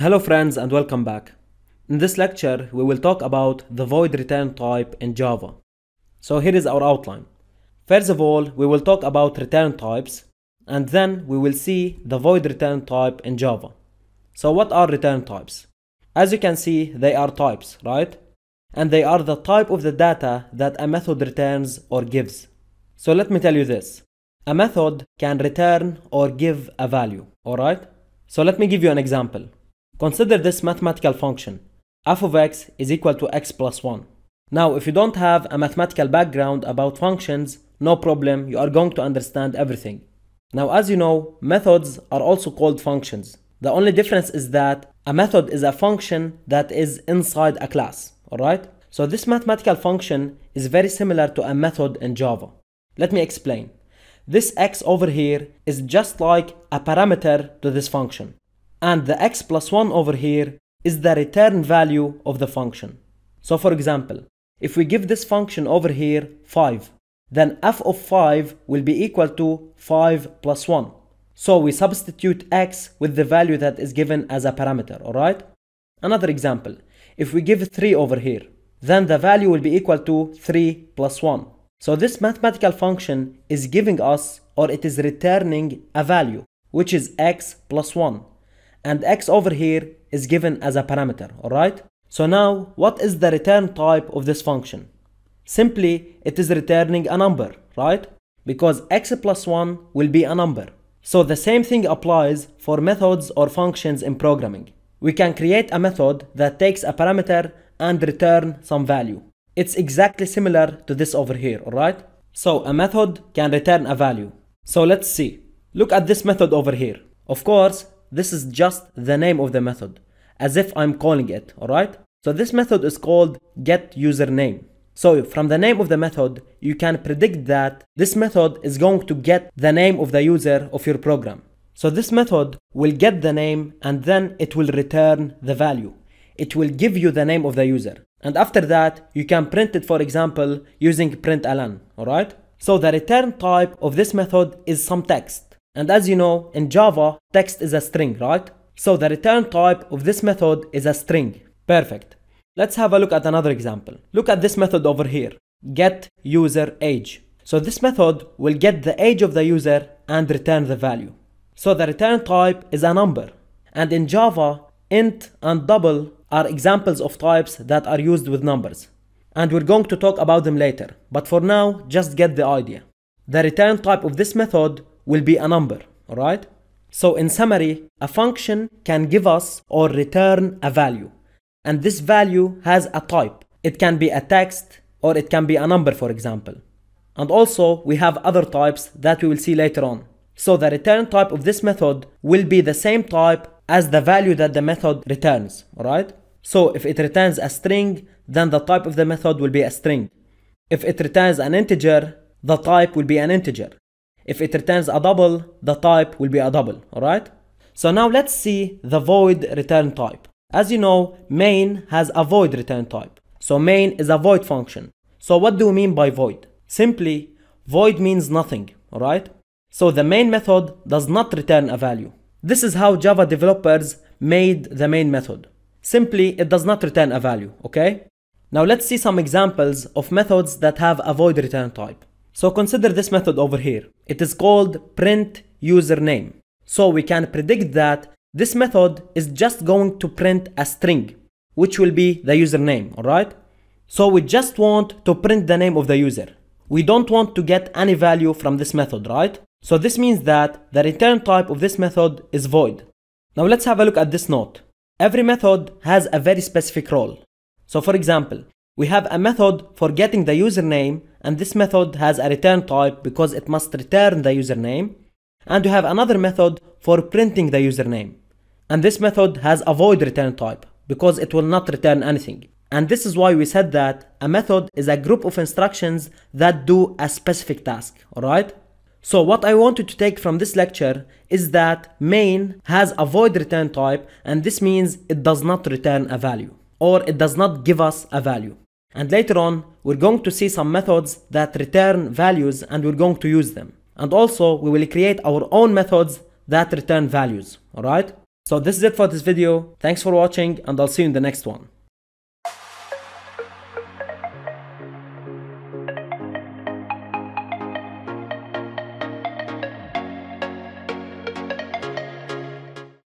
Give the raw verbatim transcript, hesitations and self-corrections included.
Hello friends and welcome back. In this lecture we will talk about the void return type in Java. So here is our outline. First of all, we will talk about return types and then we will see the void return type in Java. So what are return types? As you can see, they are types, right? And they are the type of the data that a method returns or gives. So let me tell you this. A method can return or give a value, alright? So let me give you an example. Consider this mathematical function, f of x is equal to x plus one. Now, if you don't have a mathematical background about functions, no problem, you are going to understand everything. Now, as you know, methods are also called functions. The only difference is that a method is a function that is inside a class, alright? So this mathematical function is very similar to a method in Java. Let me explain. This x over here is just like a parameter to this function. And the x plus one over here is the return value of the function. So for example, if we give this function over here five, then f of five will be equal to five plus one. So we substitute x with the value that is given as a parameter, alright? Another example, if we give three over here, then the value will be equal to three plus one. So this mathematical function is giving us, or it is returning a value, which is x plus one. And x over here is given as a parameter, alright? So now, what is the return type of this function? Simply, it is returning a number, right? Because x plus one will be a number. So the same thing applies for methods or functions in programming. We can create a method that takes a parameter and return some value. It's exactly similar to this over here, alright? So a method can return a value. So let's see. Look at this method over here. Of course, this is just the name of the method, as if I'm calling it, alright? So this method is called getUserName. So from the name of the method, you can predict that this method is going to get the name of the user of your program. So this method will get the name and then it will return the value. It will give you the name of the user. And after that, you can print it, for example, using println, alright? So the return type of this method is some text. And as you know, in Java, text is a string, right? So the return type of this method is a string. Perfect. Let's have a look at another example. Look at this method over here, getUserAge. So this method will get the age of the user and return the value. So the return type is a number. And in Java, int and double are examples of types that are used with numbers. And we're going to talk about them later. But for now, just get the idea. The return type of this method will be a number, alright? So in summary, a function can give us or return a value. And this value has a type. It can be a text or it can be a number, for example. And also we have other types that we will see later on. So the return type of this method will be the same type as the value that the method returns, alright? So if it returns a string, then the type of the method will be a string. If it returns an integer, the type will be an integer. If it returns a double, the type will be a double, alright? So now let's see the void return type. As you know, main has a void return type. So main is a void function. So what do we mean by void? Simply, void means nothing, alright? So the main method does not return a value. This is how Java developers made the main method. Simply, it does not return a value, okay? Now let's see some examples of methods that have a void return type. So consider this method over here. It is called printUserName. So we can predict that this method is just going to print a string, which will be the username, alright? So we just want to print the name of the user. We don't want to get any value from this method, right? So this means that the return type of this method is void. Now let's have a look at this note. Every method has a very specific role. So for example, we have a method for getting the username, and this method has a return type because it must return the username. And we have another method for printing the username. And this method has a void return type because it will not return anything. And this is why we said that a method is a group of instructions that do a specific task, alright? So what I wanted to take from this lecture is that main has a void return type, and this means it does not return a value, or it does not give us a value. And later on, we're going to see some methods that return values and we're going to use them. And also, we will create our own methods that return values, alright? So this is it for this video. Thanks for watching, and I'll see you in the next one.